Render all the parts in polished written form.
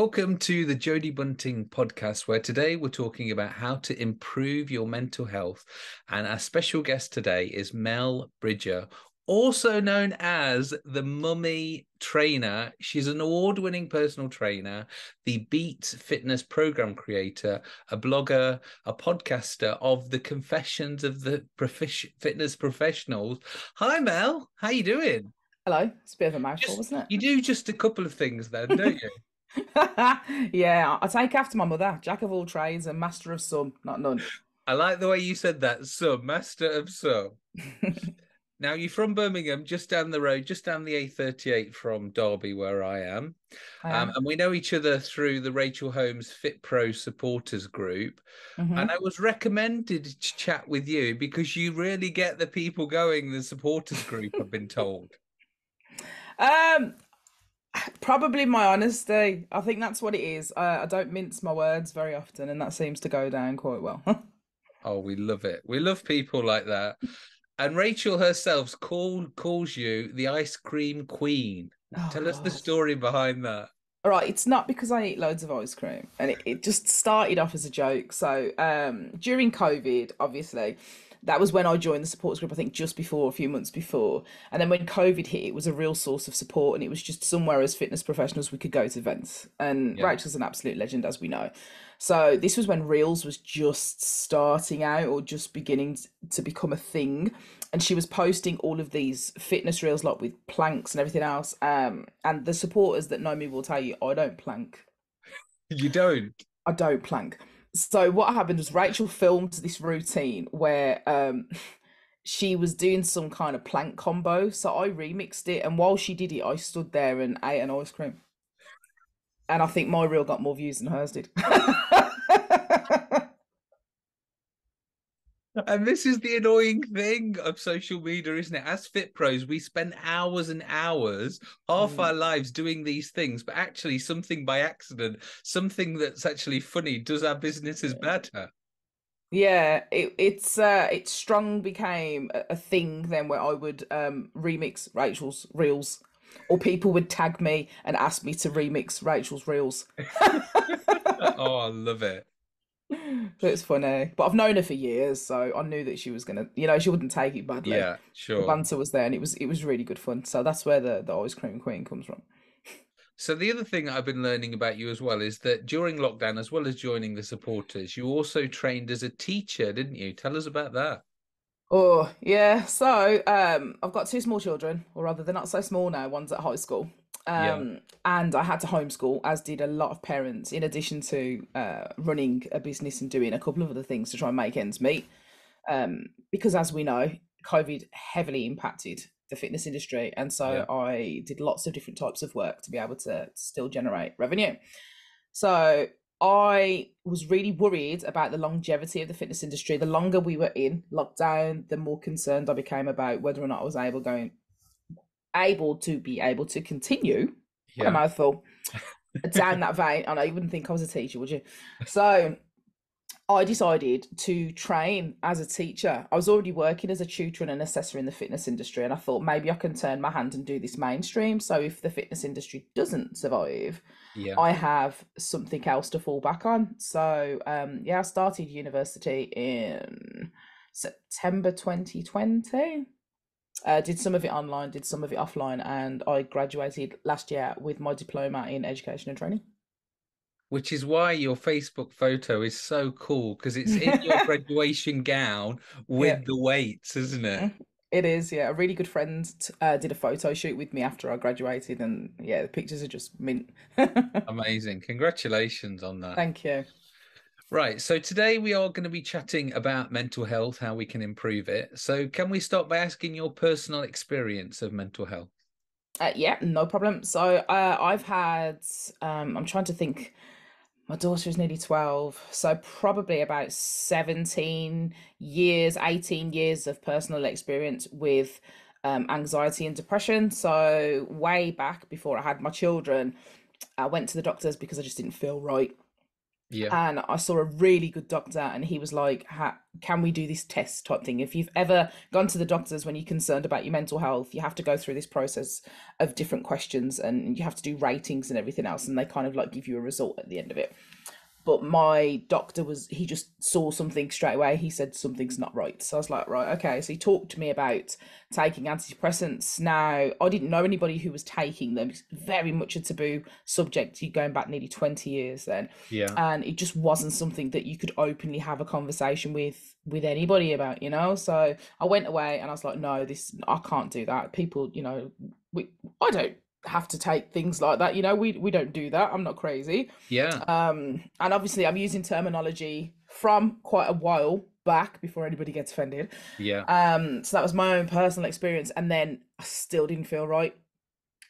Welcome to the Jody Bunting podcast, where today we're talking about how to improve your mental health. And our special guest today is Mel Bridger, also known as the Mummy Trainer. She's an award-winning personal trainer, the Beats Fitness program creator, a blogger, a podcaster of the Confessions of the Fitness Professionals. Hi, Mel. How you doing? Hello. It's a bit of a mouthful, wasn't it? You do just a couple of things then, don't you? Yeah, I take after my mother. Jack of all trades and master of some, not none. I like the way you said that. Some, master of some. Now, you're from Birmingham, just down the road, just down the A38 from Derby, where I am. And we know each other through the Rachel Holmes Fit Pro supporters group. Mm-hmm. And I was recommended to chat with you because you really get the people going, the supporters group, I've been told. Probably my honesty. I think that's what it is. I don't mince my words very often, and that seems to go down quite well. Oh, we love it. We love people like that. And Rachel herself calls you the ice cream queen. Tell us the story behind that. All right, it's not because I eat loads of ice cream, and it just started off as a joke. So during COVID, obviously, that was when I joined the support group, I think just before, a few months before. And then when COVID hit, it was a real source of support, and it was just somewhere as fitness professionals we could go to events. And yeah. Rachel's an absolute legend, as we know. So this was when Reels was just starting out or just beginning to become a thing. And she was posting all of these fitness reels, like with planks and everything else. And the supporters that know me will tell you, I don't plank. You don't? I don't plank. So what happened was Rachel filmed this routine where she was doing some kind of plank combo. So I remixed it, and while she did it, I stood there and ate an ice cream. And I think my reel got more views than hers did. And this is the annoying thing of social media, isn't it? As fit pros, we spend hours and hours, half our lives doing these things, but actually something by accident, something that's actually funny, does our businesses better. Yeah, it strong became a thing then where I would remix Rachel's reels, or people would tag me and ask me to remix Rachel's reels. Oh, I love it. It's funny, but I've known her for years, so I knew that she was gonna, you know, she wouldn't take it badly. Yeah, sure. The banter was there, and it was really good fun. So that's where the ice cream queen comes from. So the other thing I've been learning about you as well is that during lockdown, as well as joining the supporters, you also trained as a teacher, didn't you? Tell us about that. Oh yeah, so I've got two small children, or rather they're not so small now, one's at high school. And I had to homeschool, as did a lot of parents, in addition to running a business and doing a couple of other things to try and make ends meet. Because as we know, COVID heavily impacted the fitness industry. And so I did lots of different types of work to be able to still generate revenue. So I was really worried about the longevity of the fitness industry. The longer we were in lockdown, the more concerned I became about whether or not I was able to continue a mouthful down that vein. I know you wouldn't think I was a teacher, would you? So I decided to train as a teacher. I was already working as a tutor and an assessor in the fitness industry, and I thought maybe I can turn my hand and do this mainstream. So if the fitness industry doesn't survive, I have something else to fall back on. So I started university in September 2020. Did some of it online, did some of it offline, and I graduated last year with my diploma in education and training. Which is why your Facebook photo is so cool, because it's in your graduation gown with the weights, isn't it? It is, yeah. A really good friend did a photo shoot with me after I graduated, and the pictures are just mint. Amazing. Congratulations on that. Thank you. Right, so today we are going to be chatting about mental health, how we can improve it. So can we start by asking your personal experience of mental health? Yeah, no problem. So I've had, I'm trying to think, my daughter is nearly 12, so probably about 18 years of personal experience with anxiety and depression. So way back before I had my children, I went to the doctors because I just didn't feel right. Yeah. And I saw a really good doctor, and he was like, can we do this test type thing? If you've ever gone to the doctors when you're concerned about your mental health, you have to go through this process of different questions, and you have to do ratings and everything else, and they kind of like give you a result at the end of it. But my doctor he just saw something straight away. He said, something's not right. So I was like, right, okay. So he talked to me about taking antidepressants. Now, I didn't know anybody who was taking them. It's very much a taboo subject. You're going back nearly 20 years then. Yeah. And it just wasn't something that you could openly have a conversation with anybody about, you know? So I went away and I was like, no, I can't do that. People, you know, I don't have to take things like that, you know, we don't do that. I'm not crazy. Yeah. And obviously I'm using terminology from quite a while back before anybody gets offended. Yeah. So that was my own personal experience, and then I still didn't feel right,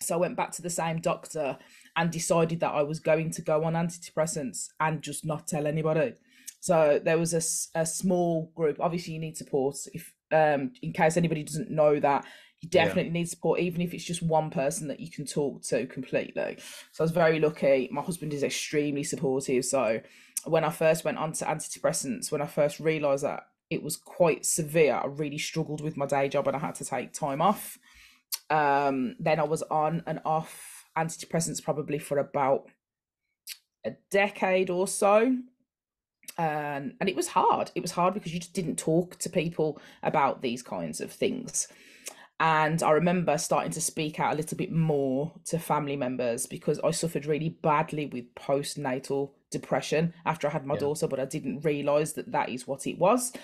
so I went back to the same doctor and decided that I was going to go on antidepressants and just not tell anybody. So there was a small group. Obviously you need support, if in case anybody doesn't know that. You definitely need support, even if it's just one person that you can talk to completely. So I was very lucky. My husband is extremely supportive. So when I first went on to antidepressants, when I first realised that it was quite severe, I really struggled with my day job and I had to take time off. Then I was on and off antidepressants probably for about a decade or so. And it was hard. It was hard because you just didn't talk to people about these kinds of things. And I remember starting to speak out a little bit more to family members because I suffered really badly with postnatal depression after I had my daughter, but I didn't realise that is what it was.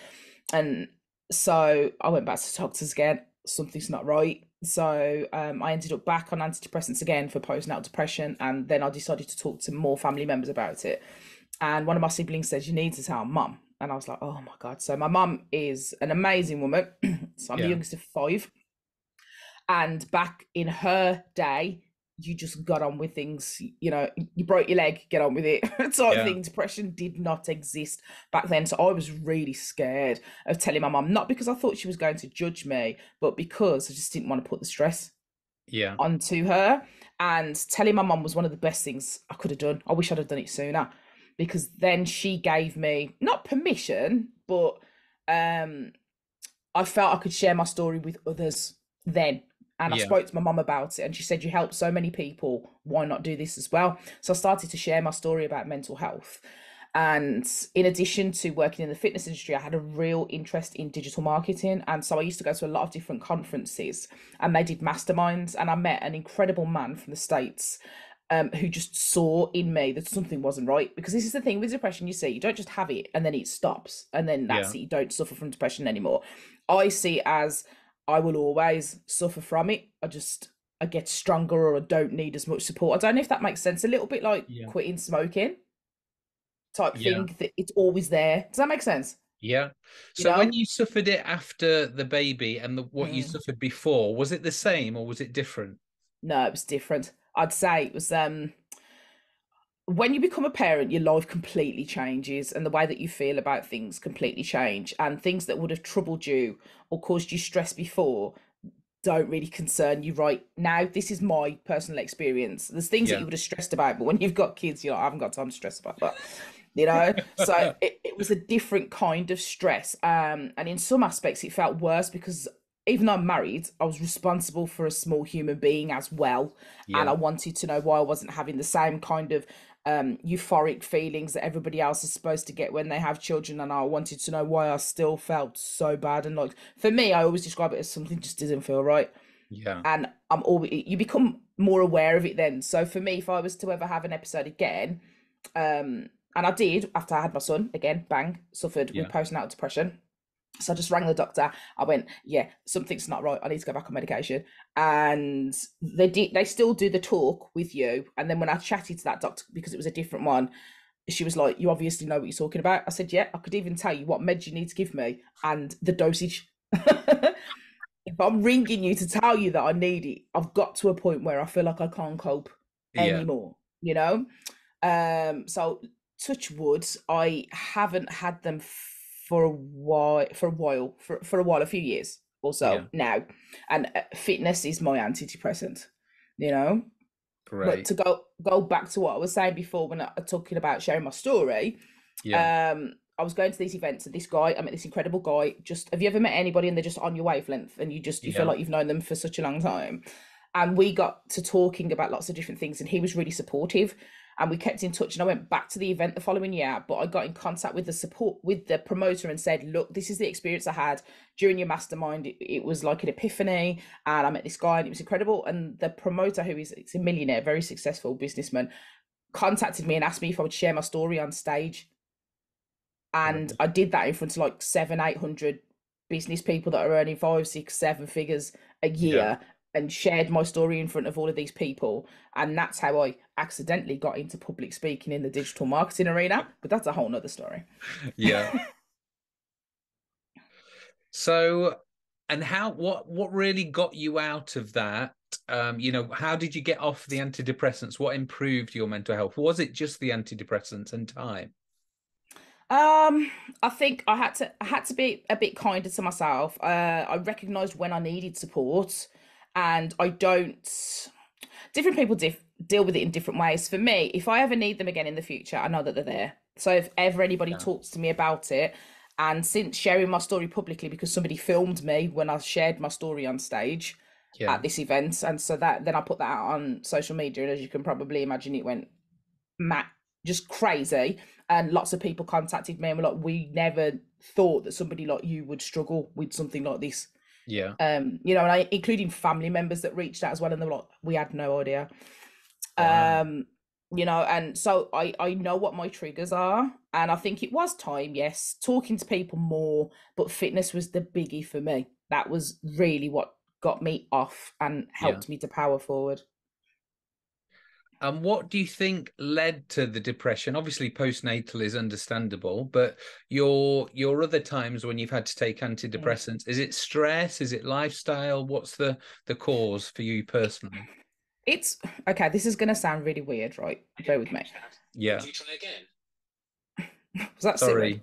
And so I went back to doctors again. Something's not right. So I ended up back on antidepressants again for postnatal depression. And then I decided to talk to more family members about it. And one of my siblings said, you need to tell mum. And I was like, oh my God. So my mum is an amazing woman. So I'm the youngest of five. And back in her day, you just got on with things, you know, you broke your leg, get on with it. Sort of thing. Depression did not exist back then. So I was really scared of telling my mum, not because I thought she was going to judge me, but because I just didn't want to put the stress onto her. And telling my mum was one of the best things I could have done. I wish I'd have done it sooner, because then she gave me, not permission, but I felt I could share my story with others then. And I spoke to my mum about it, and she said, you helped so many people, why not do this as well? So I started to share my story about mental health. And in addition to working in the fitness industry, I had a real interest in digital marketing. And so I used to go to a lot of different conferences, and they did masterminds. And I met an incredible man from the States who just saw in me that something wasn't right. Because this is the thing with depression, you see, you don't just have it and then it stops. And then that's it, you don't suffer from depression anymore. I see it as, I will always suffer from it. I get stronger, or I don't need as much support. I don't know if that makes sense. A little bit like quitting smoking type thing, that it's always there. Does that make sense? Yeah. So when you suffered it after the baby and what you suffered before, was it the same or was it different? No, it was different. I'd say it was, when you become a parent, your life completely changes, and the way that you feel about things completely change, and things that would have troubled you or caused you stress before don't really concern you right now. This is my personal experience. There's things that you would have stressed about, but when you've got kids, you're like, I haven't got time to stress about that, you know? So it was a different kind of stress. And in some aspects it felt worse, because even though I'm married, I was responsible for a small human being as well. Yeah. And I wanted to know why I wasn't having the same kind of euphoric feelings that everybody else is supposed to get when they have children. And I wanted to know why I still felt so bad. And like, for me, I always describe it as something just didn't feel right. Yeah. And you become more aware of it then. So for me, if I was to ever have an episode again, and I did after I had my son again, suffered with postnatal depression. So I just rang the doctor. I went, something's not right. I need to go back on medication. And they still do the talk with you. And then when I chatted to that doctor, because it was a different one, she was like, you obviously know what you're talking about. I said, I could even tell you what meds you need to give me and the dosage. If I'm ringing you to tell you that I need it, I've got to a point where I feel like I can't cope anymore, you know? So touch wood, I haven't had them for a while, a few years or so now. And fitness is my antidepressant, you know? Great. But to go back to what I was saying before when I was talking about sharing my story, yeah. I was going to these events and this guy, I met this incredible guy. Just, have you ever met anybody and they're just on your wavelength and you just, you yeah. feel like you've known them for such a long time? And we got to talking about lots of different things and he was really supportive and we kept in touch, and I went back to the event the following year, but I got in contact with the support, with the promoter, and said, look, this is the experience I had during your mastermind. It was like an epiphany and I met this guy and it was incredible. And the promoter, who is a millionaire, very successful businessman, contacted me and asked me if I would share my story on stage. And I did that in front of like 700-800 business people that are earning 5, 6, 7 figures a year, yeah. and shared my story in front of all of these people. And that's how I accidentally got into public speaking in the digital marketing arena, but that's a whole nother story. Yeah. So, and how, what really got you out of that? You know, how did you get off the antidepressants? What improved your mental health? Was it just the antidepressants and time? I think I had to be a bit kinder to myself. I recognized when I needed support, and I don't, different people deal with it in different ways. For me, if I ever need them again in the future, I know that they're there. So if ever anybody yeah. talks to me about it, and since sharing my story publicly, because somebody filmed me when I shared my story on stage yeah. at this event, and so that then I put that out on social media, and as you can probably imagine, it went just crazy, and lots of people contacted me and were like, we never thought that somebody like you would struggle with something like this, yeah. You know, and I, including family members that reached out as well, and they were like, we had no idea. Wow. You know, and so I know what my triggers are, and I think it was time, yes, talking to people more, but fitness was the biggie for me. That was really what got me off and helped yeah. me to power forward. And what do you think led to the depression? Obviously, postnatal is understandable, but your other times when you've had to take antidepressants, mm. is it stress? Is it lifestyle? What's the cause for you personally? It's okay. This is going to sound really weird, right? Bear with me. Yeah. Did you try again? Was that Sorry. Siri?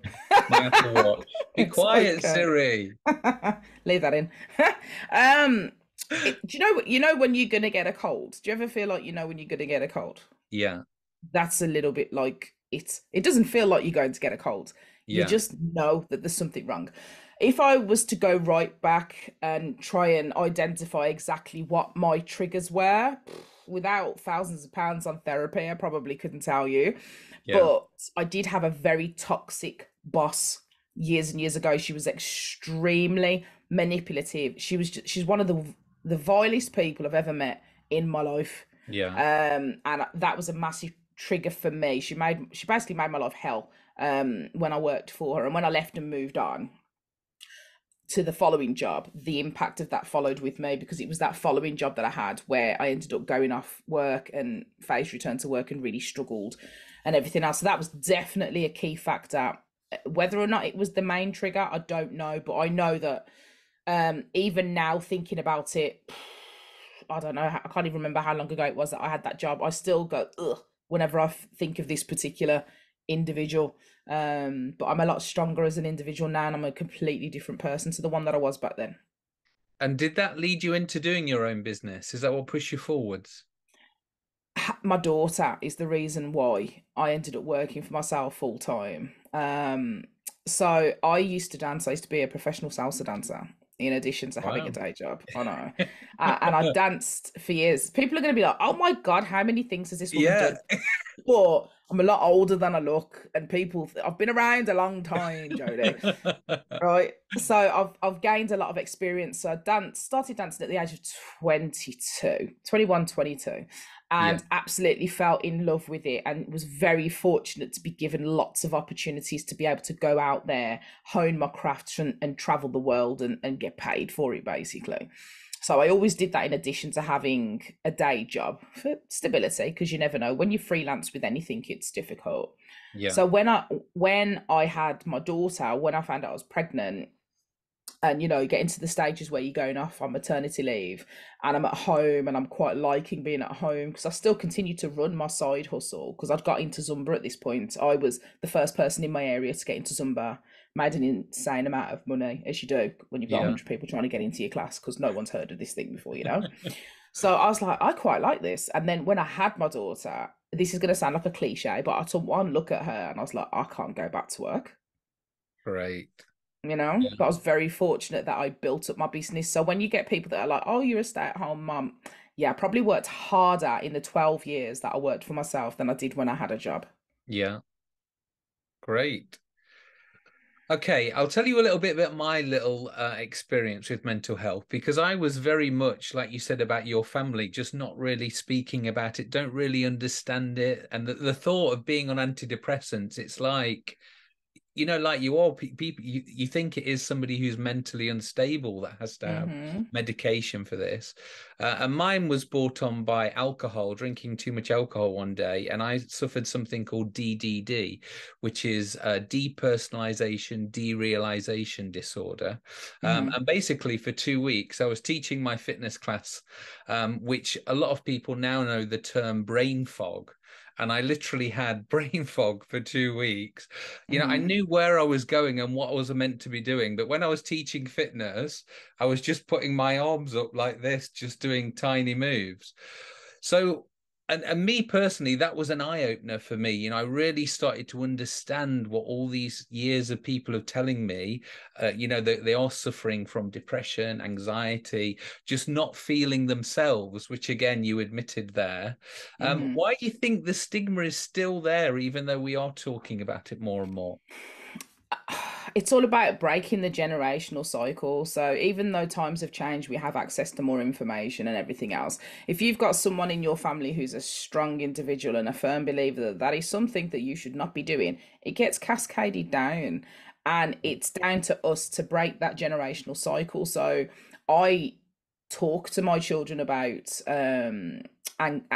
I have to watch. Be quiet, okay. Siri. Leave that in. Do you know when you're gonna get a cold? Do you ever feel like you know when you're gonna get a cold? Yeah, that's a little bit like it. It doesn't feel like you're going to get a cold. Yeah. You just know that there's something wrong. If I was to go right back and try and identify exactly what my triggers were, without thousands of pounds on therapy, I probably couldn't tell you. Yeah. But I did have a very toxic boss years and years ago. She was extremely manipulative. She's one of the vilest people I've ever met in my life. Yeah. And that was a massive trigger for me. She basically made my life hell when I worked for her. And when I left and moved on to the following job, the impact of that followed with me, because it was that following job that I had where I ended up going off work and phased return to work and really struggled and everything else. So that was definitely a key factor. Whether or not it was the main trigger, I don't know, but I know that even now thinking about it, I don't know, I can't even remember how long ago it was that I had that job. I still go ugh whenever I think of this particular individual, but I'm a lot stronger as an individual now, and I'm a completely different person to the one that I was back then. And did that lead you into doing your own business? Is that what pushed you forwards? My daughter is the reason why I ended up working for myself full time. So I used to dance. I used to be a professional salsa dancer, in addition to wow. having a day job. I know. And I've danced for years. People are going to be like, oh my God, how many things has this woman yeah. done? But I'm a lot older than I look, and people, I've been around a long time, Jody. Right? So I've gained a lot of experience. So I started dancing at the age of 22, and yeah. absolutely fell in love with it, and was very fortunate to be given lots of opportunities to be able to go out there, hone my craft, and travel the world and get paid for it, basically. So I always did that in addition to having a day job for stability, because you never know when you freelance with anything, it's difficult. Yeah. So when I had my daughter, when I found out I was pregnant, and you know, getting to the stages where you're going off on maternity leave, and I'm at home, and I'm quite liking being at home, because I still continued to run my side hustle, because I'd got into Zumba at this point. I was the first person in my area to get into Zumba made an insane amount of money, as you do when you've got 100 people trying to get into your class, because no one's heard of this thing before, you know. So I was like, I quite like this. And then when I had my daughter, this is going to sound like a cliche, but I took one look at her and I was like, I can't go back to work. Right. You know, yeah. But I was very fortunate that I built up my business. So when you get people that are like, oh, you're a stay-at-home mum. Yeah, I probably worked harder in the 12 years that I worked for myself than I did when I had a job. Yeah. Great. Okay, I'll tell you a little bit about my little experience with mental health, because I was very much, like you said about your family, just not really speaking about it, don't really understand it. And the thought of being on antidepressants, it's like, you know, like you all people, you think it is somebody who's mentally unstable that has to have medication for this. And mine was brought on by alcohol, drinking too much alcohol one day. And I suffered something called DDD, which is depersonalization, derealization disorder. And basically for 2 weeks, I was teaching my fitness class, which a lot of people now know the term brain fog. And I literally had brain fog for 2 weeks. You know, I knew where I was going and what I was meant to be doing. But when I was teaching fitness, I was just putting my arms up like this, just doing tiny moves. So, and me personally, that was an eye-opener for me. You know, I really started to understand what all these years of people are telling me, you know, that they are suffering from depression, anxiety, just not feeling themselves, which again, you admitted there. Why do you think the stigma is still there, even though we are talking about it more and more? It's all about breaking the generational cycle. So even though times have changed, we have access to more information and everything else. If you've got someone in your family who's a strong individual and a firm believer that that is something that you should not be doing, it gets cascaded down, and it's down to us to break that generational cycle. So I talk to my children about and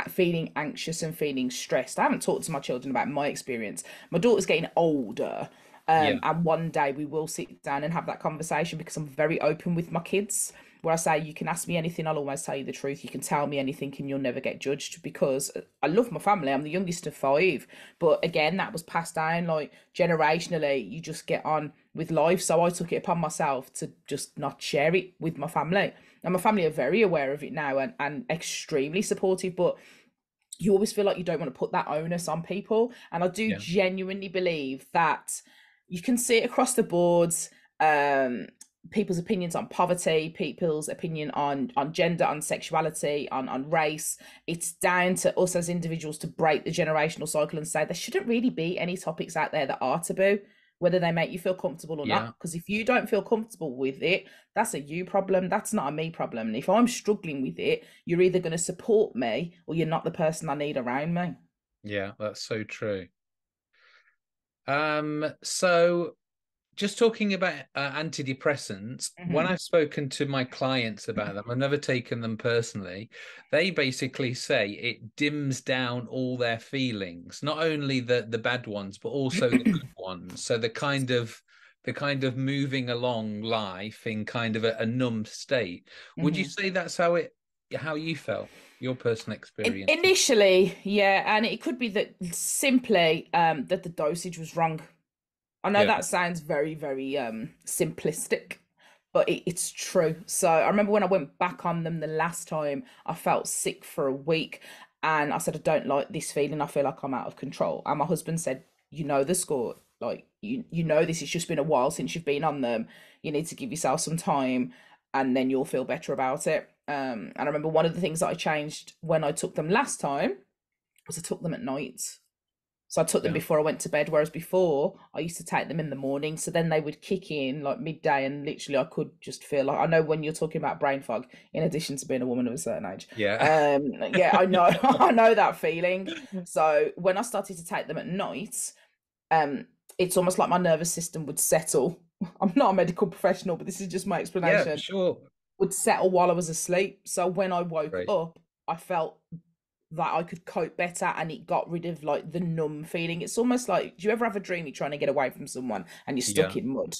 feeling anxious and feeling stressed. I haven't talked to my children about my experience. My daughter's getting older. And one day we will sit down and have that conversation, because I'm very open with my kids, where I say, you can ask me anything, I'll always tell you the truth. You can tell me anything and you'll never get judged, because I love my family. I'm the youngest of five. But again, that was passed down, like, generationally, you just get on with life. So I took it upon myself to just not share it with my family. And my family are very aware of it now and extremely supportive. But you always feel like you don't want to put that onus on people. And I do genuinely believe that you can see it across the board, people's opinions on poverty, people's opinion on gender, on sexuality, on race. It's down to us as individuals to break the generational cycle and say there shouldn't really be any topics out there that are taboo, whether they make you feel comfortable or not. Because if you don't feel comfortable with it, that's a you problem. That's not a me problem. And if I'm struggling with it, you're either going to support me or you're not the person I need around me. Yeah, that's so true. So just talking about antidepressants, when I've spoken to my clients about them, I've never taken them personally. They basically say it dims down all their feelings, not only the bad ones, but also the good ones. So the kind of moving along life in kind of a numb state. Would you say that's how you felt, your personal experience? Initially, yeah, and it could be that simply that the dosage was wrong. I know that sounds very, very simplistic, but it's true. So I remember when I went back on them the last time, I felt sick for a week, and I said, I don't like this feeling. I feel like I'm out of control. And my husband said, you know the score. Like, you know this. It's just been a while since you've been on them. You need to give yourself some time, and then you'll feel better about it. And I remember one of the things that I changed when I took them last time was I took them at night. So I took them before I went to bed, whereas before I used to take them in the morning. So then they would kick in like midday, and literally I could just feel like, I know when you're talking about brain fog, in addition to being a woman of a certain age. Yeah. I know, I know that feeling. So when I started to take them at night, it's almost like my nervous system would settle. I'm not a medical professional, but this is just my explanation. Yeah, sure. Would settle while I was asleep. So when I woke up, I felt that I could cope better, and it got rid of like the numb feeling. It's almost like, do you ever have a dream you're trying to get away from someone and you're stuck in mud?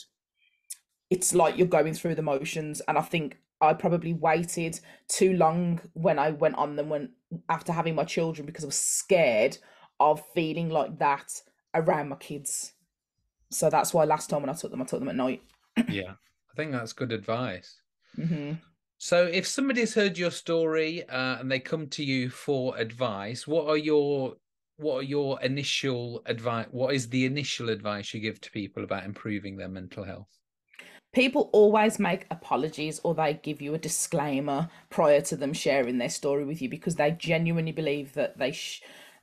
It's like you're going through the motions. And I think I probably waited too long when I went on them after having my children, because I was scared of feeling like that around my kids. So that's why last time when I took them at night. Yeah, I think that's good advice. Mm-hmm. So if somebody's heard your story and they come to you for advice, what are your initial advice? What is the initial advice you give to people about improving their mental health? People always make apologies or they give you a disclaimer prior to them sharing their story with you because they genuinely believe that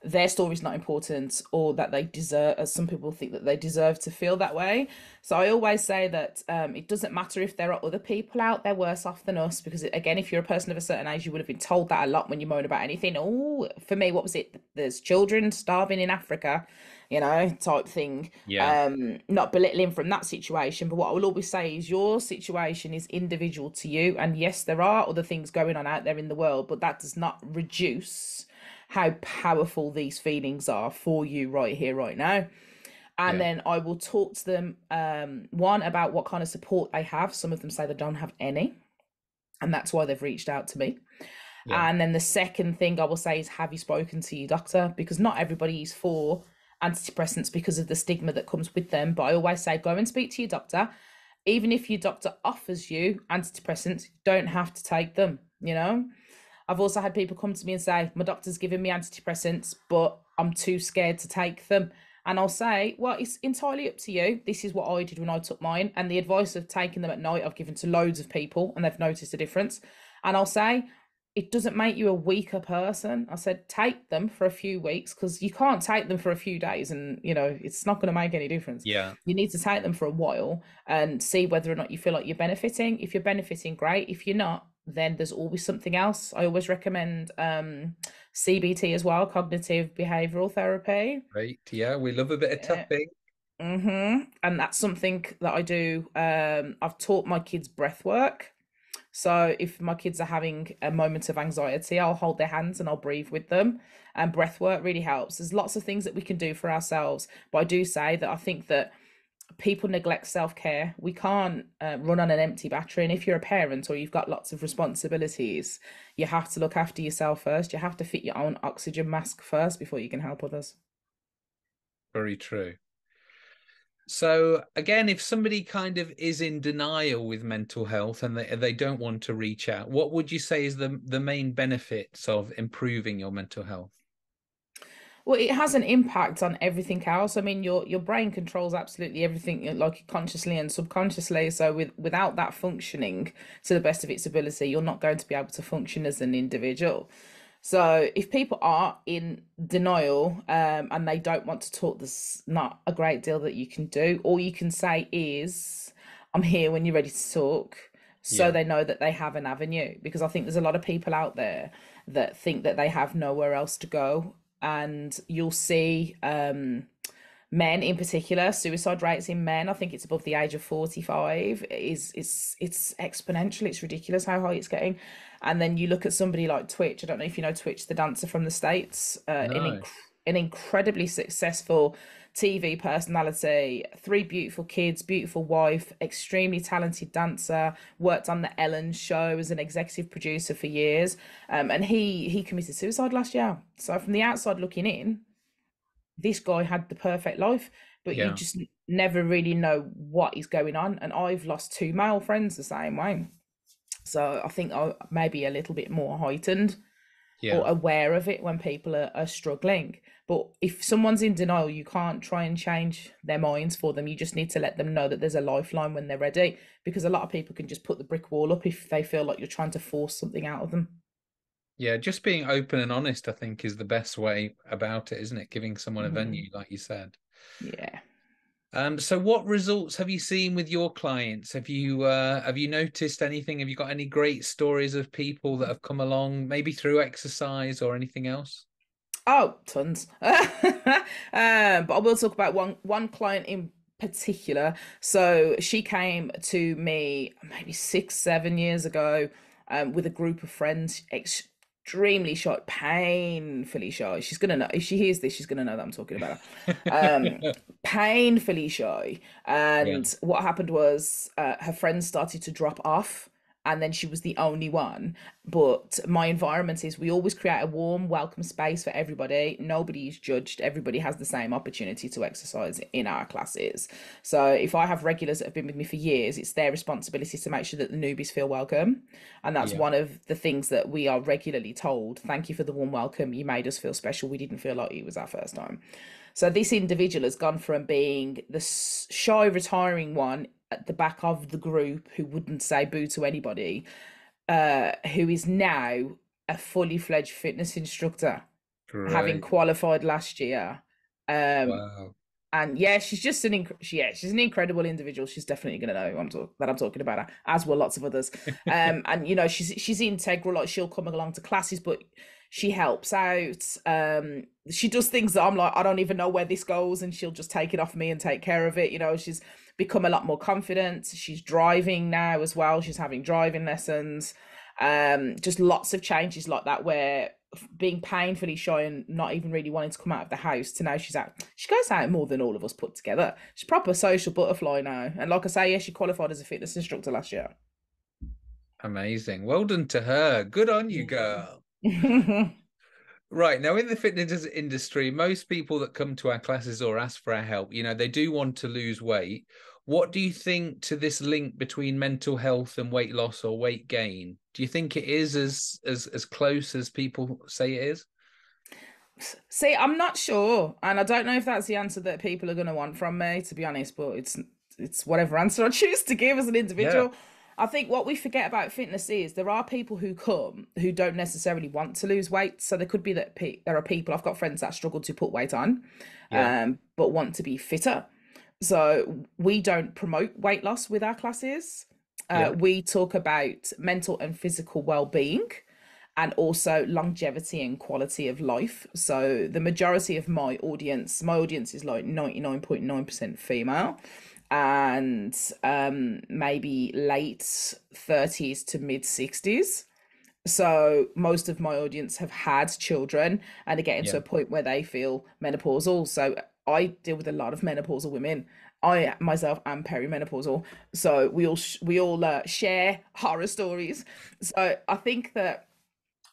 their story is not important, or that they deserve, as some people think, that they deserve to feel that way. So I always say that it doesn't matter if there are other people out there worse off than us, because again, if you're a person of a certain age, you would have been told that a lot when you moan about anything. Oh, for me, what was it? There's children starving in Africa, you know, type thing. Yeah. Not belittling from that situation, but what I will always say is your situation is individual to you. And yes, there are other things going on out there in the world, but that does not reduce how powerful these feelings are for you right here, right now. And yeah, then I will talk to them, one, about what kind of support they have. Some of them say they don't have any, and that's why they've reached out to me. Yeah. And then the second thing I will say is, have you spoken to your doctor? Because not everybody is for antidepressants because of the stigma that comes with them. But I always say, go and speak to your doctor. Even if your doctor offers you antidepressants, you don't have to take them, you know? I've also had people come to me and say, my doctor's giving me antidepressants, but I'm too scared to take them. And I'll say, well, it's entirely up to you. This is what I did when I took mine. And the advice of taking them at night, I've given to loads of people and they've noticed a difference. And I'll say, it doesn't make you a weaker person. I said, take them for a few weeks, because you can't take them for a few days and, you know, it's not going to make any difference. Yeah. You need to take them for a while and see whether or not you feel like you're benefiting. If you're benefiting, great. If you're not, then there's always something else. I always recommend CBT as well, cognitive behavioral therapy. Right, yeah, we love a bit of tapping. Mm-hmm. And that's something that I do. I've taught my kids breath work. So if my kids are having a moment of anxiety, I'll hold their hands and I'll breathe with them. And breath work really helps. There's lots of things that we can do for ourselves. But I do say that I think that people neglect self-care. We can't run on an empty battery. And if you're a parent or you've got lots of responsibilities, you have to look after yourself first. You have to fit your own oxygen mask first before you can help others. Very true. So again, if somebody kind of is in denial with mental health and they don't want to reach out, what would you say is the main benefits of improving your mental health? Well, it has an impact on everything else. I mean, your brain controls absolutely everything, like consciously and subconsciously. So without that functioning to the best of its ability, you're not going to be able to function as an individual. So if people are in denial and they don't want to talk, there's not a great deal that you can do. All you can say is, I'm here when you're ready to talk. So yeah, they know that they have an avenue, because I think there's a lot of people out there that think that they have nowhere else to go. And you'll see men in particular, suicide rates in men, I think it's above the age of 45, it's exponential. It's ridiculous how high it's getting. And then you look at somebody like Twitch. I don't know if you know Twitch, the dancer from the States. Nice. An incredibly successful TV personality, 3 beautiful kids, beautiful wife, extremely talented dancer, worked on the Ellen show as an executive producer for years. And he committed suicide last year. So from the outside looking in, this guy had the perfect life, but yeah, you just never really know what is going on. And I've lost 2 male friends the same way. So I think I may be a little bit more heightened, yeah, or aware of it when people are struggling. But if someone's in denial, you can't try and change their minds for them. You just need to let them know that there's a lifeline when they're ready, because a lot of people can just put the brick wall up if they feel like you're trying to force something out of them. Yeah, just being open and honest, I think, is the best way about it, isn't it? Giving someone a venue, like you said. Yeah. So what results have you seen with your clients? Have you noticed anything? Have you got any great stories of people that have come along, maybe through exercise or anything else? Oh, tons. But I will talk about one client in particular. So she came to me maybe 6-7 years ago with a group of friends, extremely shy, painfully shy. She's gonna know if she hears this, she's gonna know that I'm talking about her. Painfully shy. And yeah, what happened was her friends started to drop off, and then she was the only one. But my environment is we always create a warm, welcome space for everybody. Nobody is judged. Everybody has the same opportunity to exercise in our classes. So if I have regulars that have been with me for years, it's their responsibility to make sure that the newbies feel welcome. And that's one of the things that we are regularly told. Thank you for the warm welcome. You made us feel special. We didn't feel like it was our first time. So this individual has gone from being the shy, retiring one at the back of the group who wouldn't say boo to anybody, who is now a fully fledged fitness instructor, having qualified last year. And yeah, she's just an she's an incredible individual. She's definitely going to know who I'm talking about her, as will lots of others. And you know, she's integral. Like, she'll come along to classes, but she helps out. She does things that I'm like, I don't even know where this goes, and she'll just take it off me and take care of it. You know, she's become a lot more confident. She's driving now as well. She's having driving lessons. Just lots of changes like that, where being painfully shy and not even really wanting to come out of the house to now she's out. She goes out more than all of us put together. She's a proper social butterfly now. And like I say, yeah, she qualified as a fitness instructor last year. Amazing. Well done to her. Good on you, girl. Right, now in the fitness industry, most people that come to our classes or ask for our help, you know, they do want to lose weight. What do you think to this link between mental health and weight loss or weight gain? Do you think it is as close as people say it is? See, I'm not sure. And I don't know if that's the answer that people are going to want from me, to be honest, but it's whatever answer I choose to give as an individual. Yeah. I think what we forget about fitness is there are people who come who don't necessarily want to lose weight. So there could be that there are people, I've got friends that struggle to put weight on, but want to be fitter. So we don't promote weight loss with our classes. We talk about mental and physical well-being, and also longevity and quality of life. So the majority of my audience is like 99.9% female, and maybe late 30s to mid 60s. So most of my audience have had children and are getting to a point where they feel menopausal. So I deal with a lot of menopausal women. I myself am perimenopausal. So we all share horror stories. So I think that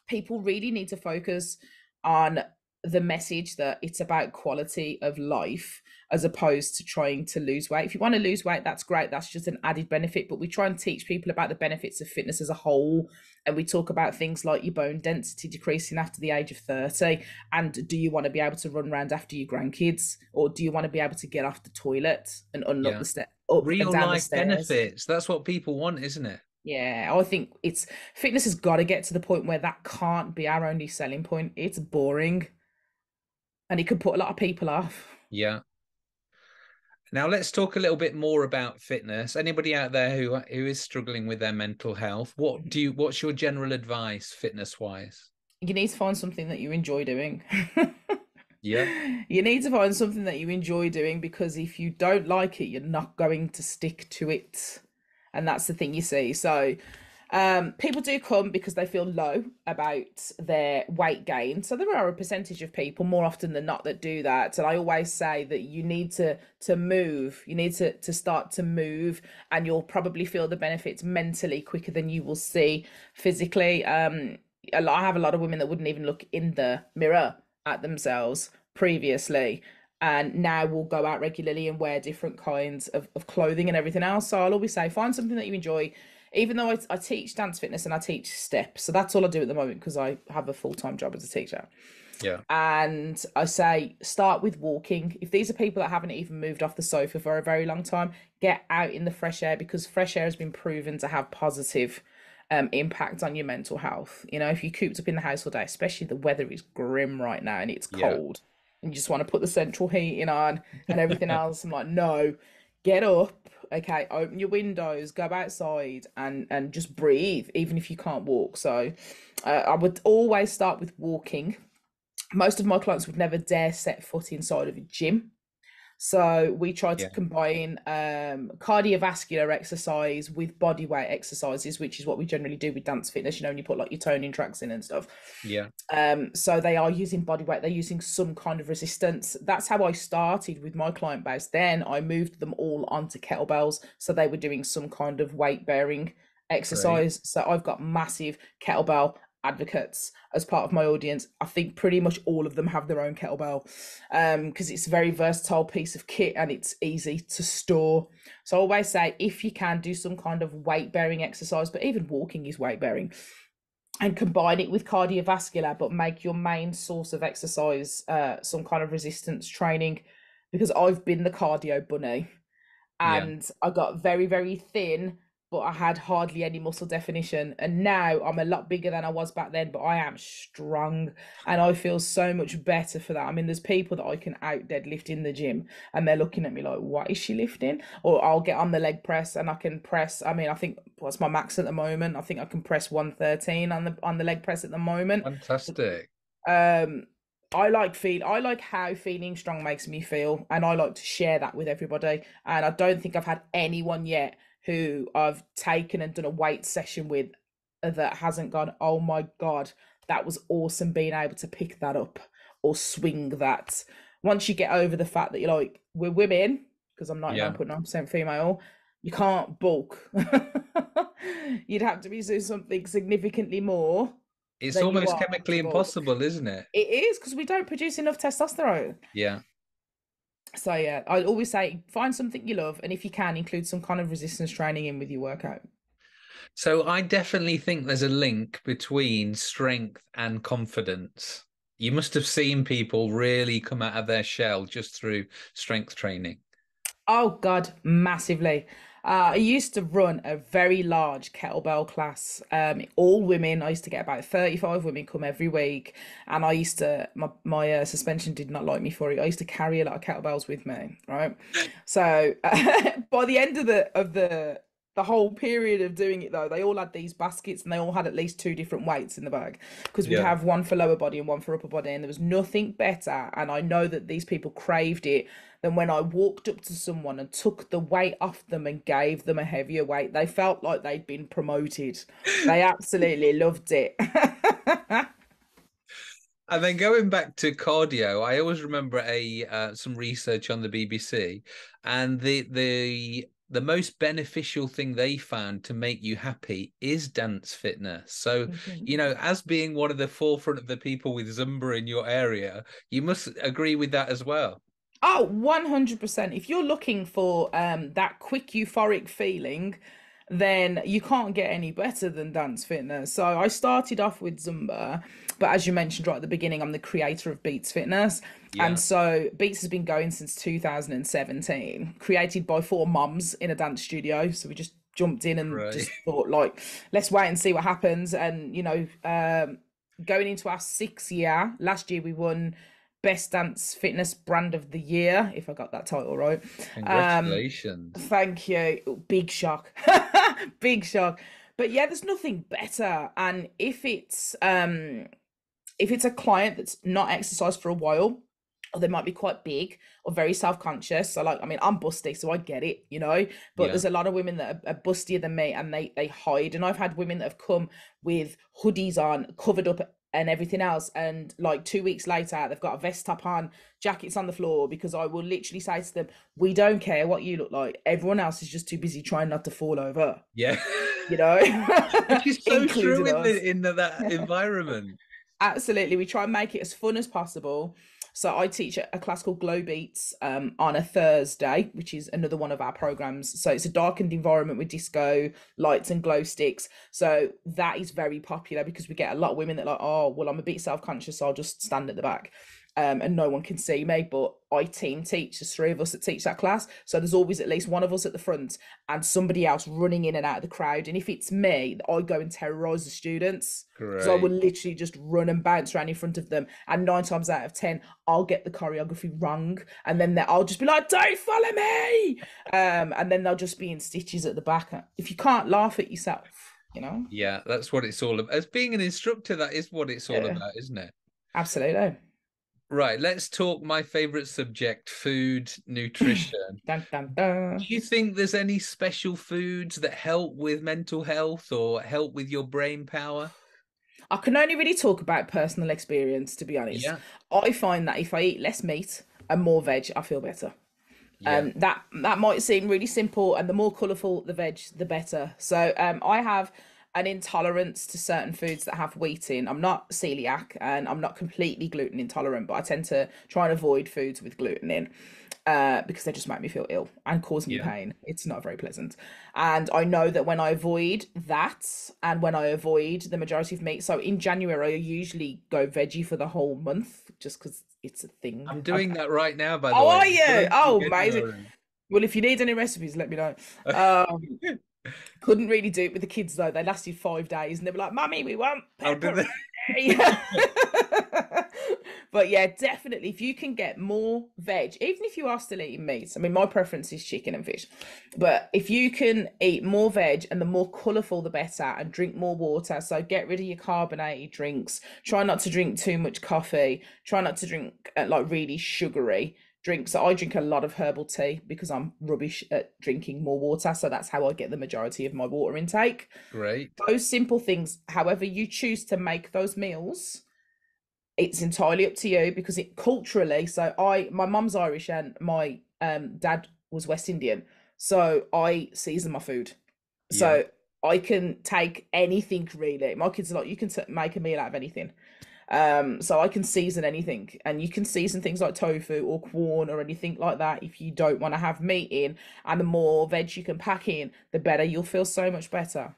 people really need to focus on the message that it's about quality of life, as opposed to trying to lose weight. If you want to lose weight, that's great. That's just an added benefit. But we try and teach people about the benefits of fitness as a whole. And we talk about things like your bone density decreasing after the age of 30. And do you want to be able to run around after your grandkids? Or do you want to be able to get off the toilet and unlock the step? Real life benefits. That's what people want, isn't it? Yeah, I think fitness has got to get to the point where that can't be our only selling point. It's boring. And it could put a lot of people off. Yeah. Now let's talk a little bit more about fitness. Anybody out there who is struggling with their mental health, what's your general advice fitness wise? You need to find something that you enjoy doing. You need to find something that you enjoy doing, because if you don't like it, you're not going to stick to it. And that's the thing you see. So people do come because they feel low about their weight gain. So there are a percentage of people more often than not that do that. And I always say that you need to move, you need to start to move, and you'll probably feel the benefits mentally quicker than you will see physically. I have a lot of women that wouldn't even look in the mirror at themselves previously, and now will go out regularly and wear different kinds of clothing and everything else. So I'll always say, find something that you enjoy. Even though I teach dance fitness and I teach steps, so that's all I do at the moment because I have a full-time job as a teacher. Yeah. And I say, start with walking. If these are people that haven't even moved off the sofa for a very long time, get out in the fresh air, because fresh air has been proven to have positive impact on your mental health. You know, if you're cooped up in the house all day, especially the weather is grim right now and it's cold, and you just want to put the central heating on and everything else, I'm like, no, get up. Okay, open your windows, go outside and just breathe, even if you can't walk. So I would always start with walking. Most of my clients would never dare set foot inside of a gym. So we try to combine cardiovascular exercise with body weight exercises, which is what we generally do with dance fitness. You know, when you put like your toning tracks in and stuff. Yeah. So they are using body weight. They're using some kind of resistance. That's how I started with my client base. Then I moved them all onto kettlebells. So they were doing some kind of weight bearing exercise. Great. So I've got massive kettlebell advocates as part of my audience. I think pretty much all of them have their own kettlebell because it's a very versatile piece of kit and it's easy to store. So I always say, if you can, do some kind of weight-bearing exercise, but even walking is weight-bearing, and combine it with cardiovascular, but make your main source of exercise some kind of resistance training, because I've been the cardio bunny and I got very, very thin, but I had hardly any muscle definition. And now I'm a lot bigger than I was back then, but I am strong and I feel so much better for that. I mean, there's people that I can out deadlift in the gym and they're looking at me like, what is she lifting? Or I'll get on the leg press and I can press. I mean, I think what's my max at the moment? I think I can press 113 on the leg press at the moment. Fantastic. I like how feeling strong makes me feel. And I like to share that with everybody. And I don't think I've had anyone yet who I've taken and done a weight session with that hasn't gone, oh my God, that was awesome being able to pick that up or swing that. Once you get over the fact that you're like, we're women, because I'm 99.9% female, you can't bulk. You'd have to be doing something significantly more. It's almost chemically impossible, isn't it? It is, because we don't produce enough testosterone. Yeah. So yeah, I always say find something you love, and if you can, include some kind of resistance training in with your workout. So I definitely think there's a link between strength and confidence. You must have seen people really come out of their shell just through strength training. Oh God, massively. I used to run a very large kettlebell class, all women. I used to get about 35 women come every week, and I used to, my suspension did not like me for it. I used to carry a lot of kettlebells with me, right? So by the end of the whole period of doing it though, they all had these baskets and they all had at least two different weights in the bag, because we'd have one for lower body and one for upper body, and there was nothing better, and I know that these people craved it, than when I walked up to someone and took the weight off them and gave them a heavier weight. They felt like they'd been promoted. They absolutely loved it. And then going back to cardio, I always remember some research on the BBC, and the most beneficial thing they found to make you happy is dance fitness. So, you know, as being one of the forefront of the people with Zumba in your area, you must agree with that as well. Oh, 100%. If you're looking for that quick euphoric feeling, then you can't get any better than dance fitness. So I started off with Zumba, but as you mentioned right at the beginning, I'm the creator of Beats Fitness. Yeah. And so Beats has been going since 2017, created by four mums in a dance studio. So we just jumped in and just thought, like, let's wait and see what happens. And, you know, going into our 6th year, last year we won Best Dance Fitness Brand of the Year, if I got that title right. Congratulations. Thank you. Big shock. Big shock. But yeah, there's nothing better. And if it's a client that's not exercised for a while, or they might be quite big or very self-conscious. So like, I mean, I'm busty, so I get it, you know, but there's a lot of women that are bustier than me and they hide. And I've had women that have come with hoodies on, covered up and everything else, and like 2 weeks later they've got a vest top on, jackets on the floor, because I will literally say to them, we don't care what you look like, everyone else is just too busy trying not to fall over. Yeah, you know, which is so true in that environment. Absolutely. We try and make it as fun as possible. So I teach a class called Glow Beats on a Thursday, which is another one of our programs. So it's a darkened environment with disco lights and glow sticks. So that is very popular because we get a lot of women that are like, oh, well, I'm a bit self-conscious, so I'll just stand at the back and no one can see me. But I team teach, there's 3 of us that teach that class. So there's always at least one of us at the front and somebody else running in and out of the crowd. And if it's me, I go and terrorise the students. So I will literally just run and bounce around in front of them. And 9 times out of 10, I'll get the choreography wrong. And then I'll just be like, don't follow me. And then they'll just be in stitches at the back. If you can't laugh at yourself, you know? Yeah, that's what it's all about. As being an instructor, that is what it's all about, isn't it? Absolutely. Right, let's talk my favourite subject, food, nutrition. Dun, dun, dun. Do you think there's any special foods that help with mental health or help with your brain power? I can only really talk about personal experience, to be honest. Yeah. I find that if I eat less meat and more veg, I feel better. Yeah. That might seem really simple, and the more colourful the veg, the better. So I have an intolerance to certain foods that have wheat in. I'm not celiac and I'm not completely gluten intolerant, but I tend to try and avoid foods with gluten in because they just make me feel ill and cause me pain. It's not very pleasant. And I know that when I avoid that and when I avoid the majority of meat, so in January, I usually go veggie for the whole month just because it's a thing. I'm doing that right now, by the way. Are you? Oh, amazing. Well, if you need any recipes, let me know. Couldn't really do it with the kids though. They lasted 5 days and they were like, Mummy, we want pepperoni. But yeah, definitely if you can get more veg, even if you are still eating meat. I mean, my preference is chicken and fish, but if you can eat more veg and the more colourful the better, and drink more water. So get rid of your carbonated drinks, try not to drink too much coffee, try not to drink like really sugary drinks. So I drink a lot of herbal tea because I'm rubbish at drinking more water. So that's how I get the majority of my water intake. Great. Those simple things, however you choose to make those meals, it's entirely up to you, because it culturally, so my mum's Irish and my dad was West Indian. So I season my food. Yeah. So I can take anything really. My kids are like, you can make a meal out of anything. So I can season anything, and you can season things like tofu or corn or anything like that if you don't want to have meat in, and the more veg you can pack in, the better. You'll feel so much better.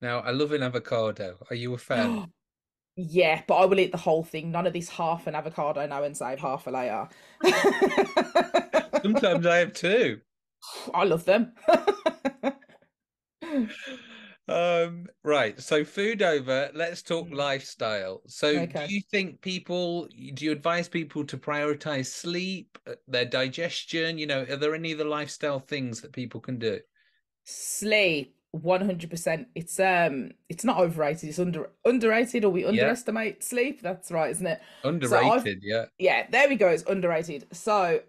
Now, I love an avocado. Are you a fan? Yeah, but I will eat the whole thing. None of this half an avocado now and save half a layer. Sometimes I have two. I love them. Right, so food over, let's talk lifestyle. So okay. Do you advise people to prioritize sleep, their digestion? You know, are there any other lifestyle things that people can do? Sleep, 100%. It's not overrated, it's underrated, or we underestimate sleep. That's right, isn't it? Underrated, so yeah, there we go, it's underrated. So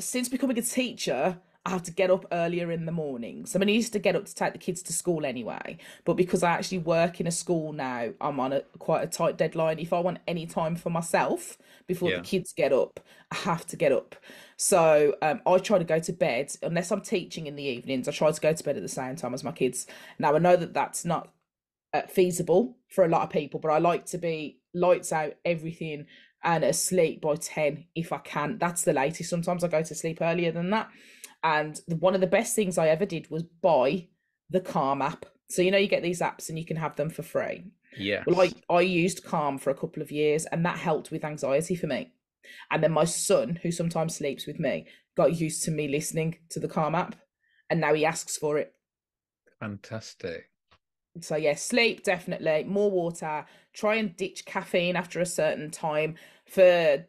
since becoming a teacher, I have to get up earlier in the morning. So I used to get up to take the kids to school anyway, but because I actually work in a school now, I'm on quite a tight deadline. If I want any time for myself before the kids get up, I have to get up. So I try to go to bed, unless I'm teaching in the evenings, I try to go to bed at the same time as my kids. Now I know that that's not feasible for a lot of people, but I like to be lights out, everything, and asleep by 10 if I can. That's the latest. Sometimes I go to sleep earlier than that. And one of the best things I ever did was buy the Calm app. So, you know, you get these apps and you can have them for free. Yeah. Well, I used Calm for a couple of years, and that helped with anxiety for me. And then my son, who sometimes sleeps with me, got used to me listening to the Calm app, and now he asks for it. Fantastic. So, yeah, sleep, definitely. More water. Try and ditch caffeine after a certain time. For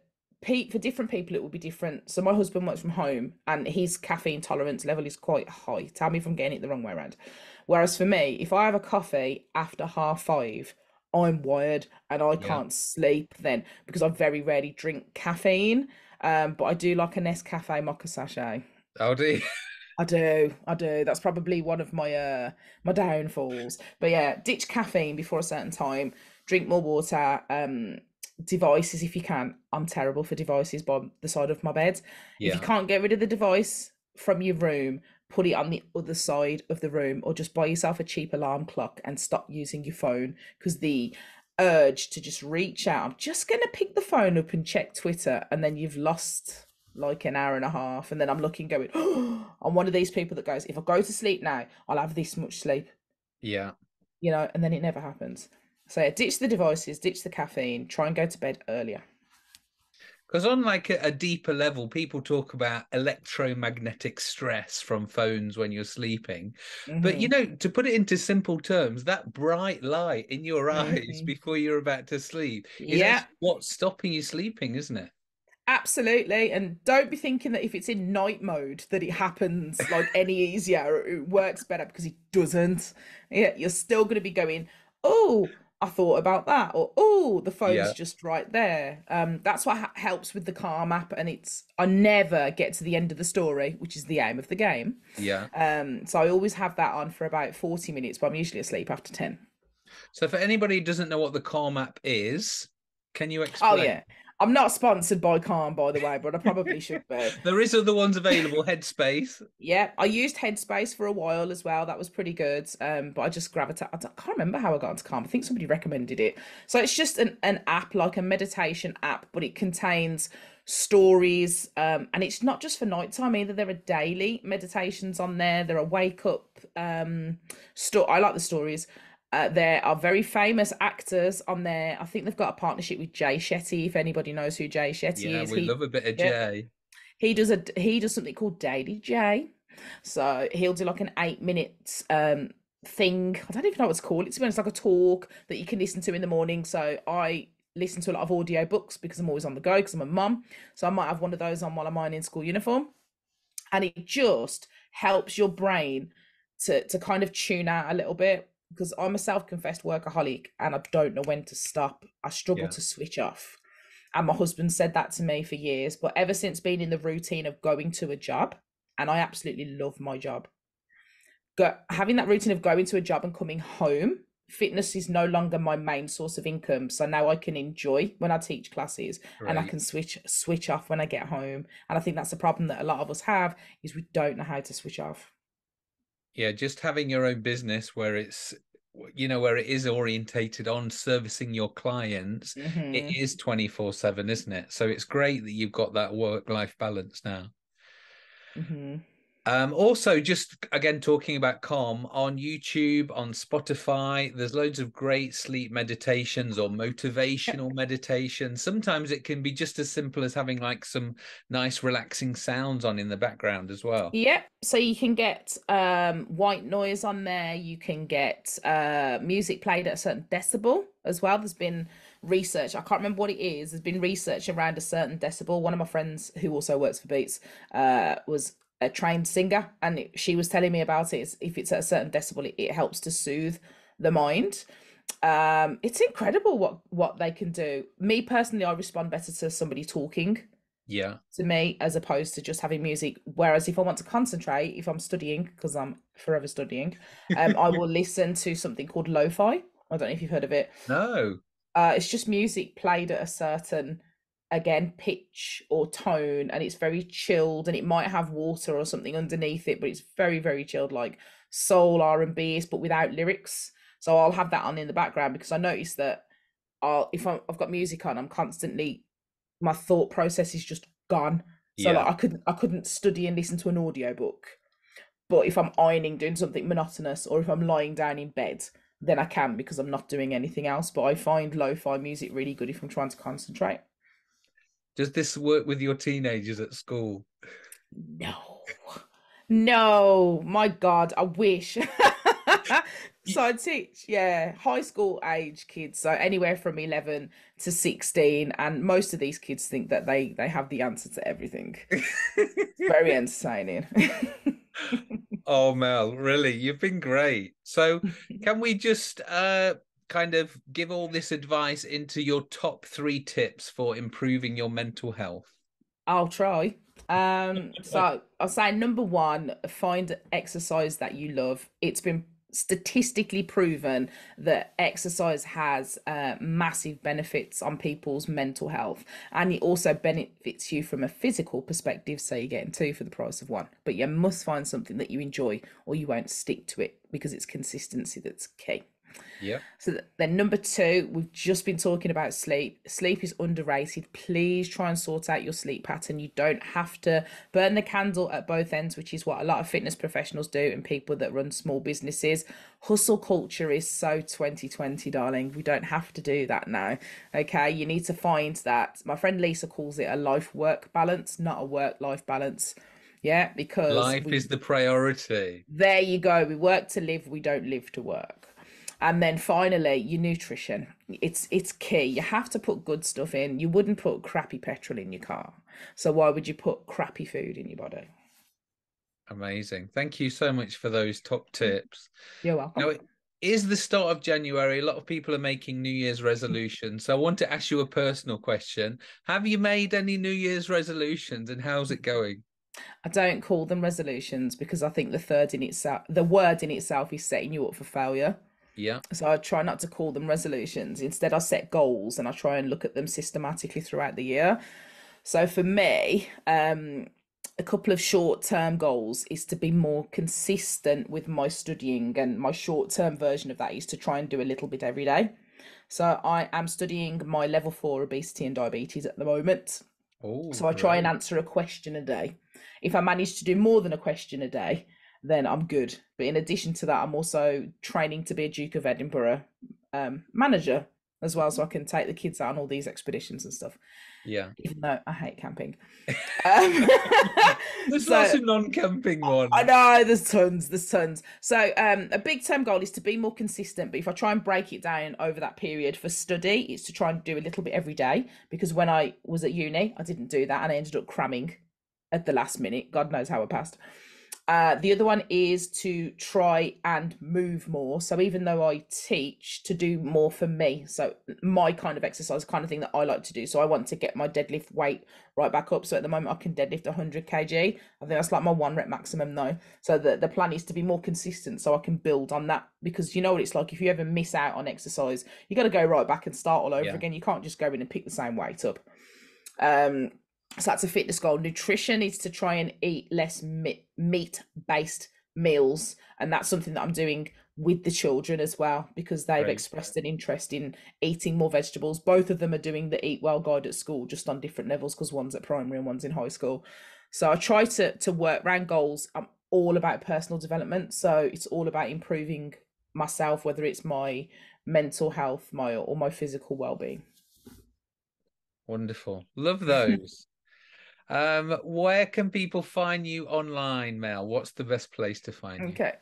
different people it will be different. So my husband works from home and his caffeine tolerance level is quite high. Tell me if I'm getting it the wrong way around. Whereas for me, if I have a coffee after 5:30, I'm wired and I can't sleep then, because I very rarely drink caffeine. But I do like a Nescafe mocha sachet. Oh, do you? I do. That's probably one of my my downfalls. But yeah, ditch caffeine before a certain time, drink more water, devices if you can. I'm terrible for devices by the side of my bed. If you can't get rid of the device from your room, put it on the other side of the room, or just buy yourself a cheap alarm clock and stop using your phone, because the urge to just reach out, I'm just gonna pick the phone up and check Twitter, and then you've lost like an hour and a half, and then I'm looking going, oh, I'm one of these people that goes, if I go to sleep now, I'll have this much sleep, you know, and then it never happens. So yeah, ditch the devices, ditch the caffeine, try and go to bed earlier. Because on like a deeper level, people talk about electromagnetic stress from phones when you're sleeping. Mm-hmm. But, you know, to put it into simple terms, that bright light in your eyes before you're about to sleep is what's stopping you sleeping, isn't it? Absolutely. And don't be thinking that if it's in night mode that it happens like any easier, it works better, because it doesn't. Yeah, you're still going to be going, oh, I thought about that, or oh, the phone's just right there. That's what helps with the Calm app, and I never get to the end of the story, which is the aim of the game. So I always have that on for about 40 minutes, but I'm usually asleep after 10. So for anybody who doesn't know what the Calm app is, can you explain? Oh yeah, I'm not sponsored by Calm, by the way, but I probably should be. There is other ones available, Headspace. Yeah, I used Headspace for a while as well. That was pretty good. But I just gravitated. I can't remember how I got into Calm. I think somebody recommended it. So it's just an app, like a meditation app, but it contains stories. And it's not just for nighttime either. There are daily meditations on there. There are wake up. I like the stories. There are very famous actors on there. I think they've got a partnership with Jay Shetty, if anybody knows who Jay Shetty is. We love a bit of Jay. He does something called Daily Jay. So he'll do like an 8 minute thing. I don't even know what it's called. It's like a talk that you can listen to in the morning. So I listen to a lot of audio books because I'm always on the go because I'm a mum. So I might have one of those on while I'm ironing school uniform. And it just helps your brain to kind of tune out a little bit. Because I'm a self-confessed workaholic and I don't know when to stop. I struggle to switch off. And my husband said that to me for years. But ever since being in the routine of going to a job, and I absolutely love my job, having that routine of going to a job and coming home, fitness is no longer my main source of income. So now I can enjoy when I teach classes and I can switch off when I get home. And I think that's the problem that a lot of us have is we don't know how to switch off. Yeah, just having your own business where it's, you know, where it is orientated on servicing your clients, it is 24/7, isn't it? So it's great that you've got that work-life balance now. Also, just again, talking about Calm, on YouTube, on Spotify, there's loads of great sleep meditations or motivational meditations. Sometimes it can be just as simple as having like some nice relaxing sounds on in the background as well. Yep. So you can get white noise on there. You can get music played at a certain decibel as well. There's been research, I can't remember what it is. There's been research around a certain decibel. One of my friends who also works for Beats was a trained singer, and she was telling me about it. If it's at a certain decibel, it helps to soothe the mind. It's incredible what they can do. Me personally, I respond better to somebody talking to me as opposed to just having music. Whereas if I want to concentrate, if I'm studying, because I'm forever studying, I will listen to something called lo-fi. I don't know if you've heard of it. No. It's just music played at a certain pitch or tone, and it's very chilled, and it might have water or something underneath it, but it's very, very chilled, like soul R&B, but without lyrics. So I'll have that on in the background because I notice that if I've got music on, I'm constantly, my thought process is just gone. So like I couldn't study and listen to an audiobook. But if I'm ironing, doing something monotonous, or if I'm lying down in bed, then I can, because I'm not doing anything else. But I find lo-fi music really good if I'm trying to concentrate. Does this work with your teenagers at school? No, my God, I wish. So I teach, high school age kids. So anywhere from 11 to 16. And most of these kids think that they have the answer to everything. It's very entertaining. Oh, Mel, really, you've been great. So can we just... kind of give all this advice into your top 3 tips for improving your mental health? I'll try. So I'll say number 1, find exercise that you love. It's been statistically proven that exercise has massive benefits on people's mental health, and it also benefits you from a physical perspective. So you're getting 2 for the price of 1, but you must find something that you enjoy or you won't stick to it, because it's consistency that's key. So then number 2, we've just been talking about sleep. Sleep is underrated. Please try and sort out your sleep pattern. You don't have to burn the candle at both ends, which is what a lot of fitness professionals do and people that run small businesses. Hustle culture is so 2020, darling. We don't have to do that now. Okay, you need to find that. My friend Lisa calls it a life work balance, not a work life balance. Yeah, because life is the priority. There you go. We work to live, we don't live to work. And then finally, your nutrition. It's key. You have to put good stuff in. You wouldn't put crappy petrol in your car. So why would you put crappy food in your body? Amazing. Thank you so much for those top tips. You're welcome. Now, it is the start of January. A lot of people are making New Year's resolutions. So I want to ask you a personal question. Have you made any New Year's resolutions, and how's it going? I don't call them resolutions, because I think the word in itself is setting you up for failure. Yeah. So I try not to call them resolutions. Instead, I set goals and I try and look at them systematically throughout the year. So for me, a couple of short-term goals is to be more consistent with my studying, and my short-term version of that is to try and do a little bit every day. So I am studying my level 4 obesity and diabetes at the moment. Oh, so I try and answer a question a day. If I manage to do more than a question a day, then I'm good. But in addition to that, I'm also training to be a Duke of Edinburgh manager as well, so I can take the kids out on all these expeditions and stuff. Yeah. Even though I hate camping. There's lots of non-camping ones. I know, there's tons. So a big term goal is to be more consistent, but if I try and break it down over that period, for study, it's to try and do a little bit every day, because when I was at uni, I didn't do that and I ended up cramming at the last minute. God knows how I passed. The other one is to try and move more. So even though I teach, to do more for me. So my kind of exercise, kind of thing that I like to do. So I want to get my deadlift weight right back up. So at the moment I can deadlift 100 kg. I think that's like my 1 rep maximum though. So the plan is to be more consistent so I can build on that, because you know what it's like, if you ever miss out on exercise, you got to go right back and start all over again. You can't just go in and pick the same weight up. So that's a fitness goal. Nutrition is to try and eat less meat-based meals. And that's something that I'm doing with the children as well, because they've expressed an interest in eating more vegetables. Both of them are doing the Eat Well Guide at school, just on different levels, because one's at primary and one's in high school. So I try to work around goals. I'm all about personal development. So it's all about improving myself, whether it's my mental health, or my physical well-being. Wonderful. Love those. Where can people find you online, Mel? What's the best place to find you? Okay.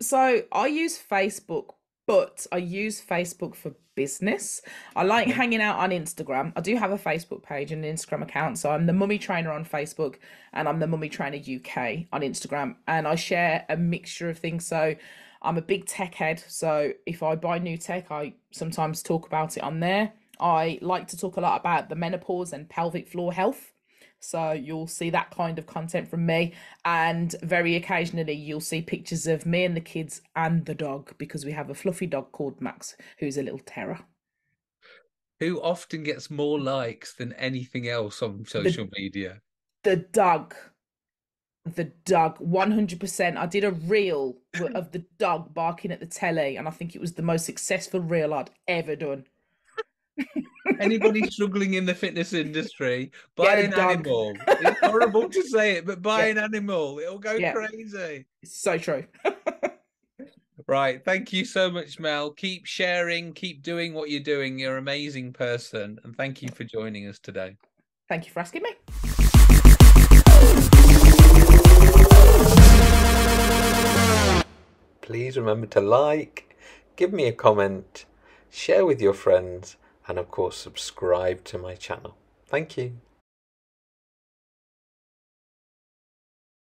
So I use Facebook, but I use Facebook for business. I like hanging out on Instagram. I do have a Facebook page and an Instagram account. So I'm the Mummy Trainer on Facebook and I'm the Mummy Trainer UK on Instagram. And I share a mixture of things. So I'm a big tech head. So if I buy new tech, I sometimes talk about it on there. I like to talk a lot about the menopause and pelvic floor health. So you'll see that kind of content from me, and very occasionally you'll see pictures of me and the kids and the dog, because we have a fluffy dog called Max, who's a little terror, who often gets more likes than anything else on social media. The dog 100%. I did a reel of the dog barking at the telly, and I think it was the most successful reel I'd ever done. Anybody struggling in the fitness industry, buy an animal. It's horrible to say it, but buy an animal. It'll go crazy. It's so true. Right. Thank you so much, Mel. Keep sharing, keep doing what you're doing. You're an amazing person. And thank you for joining us today. Thank you for asking me. Please remember to like, give me a comment, share with your friends, and of course subscribe to my channel. Thank you.